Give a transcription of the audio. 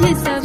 मुझे सब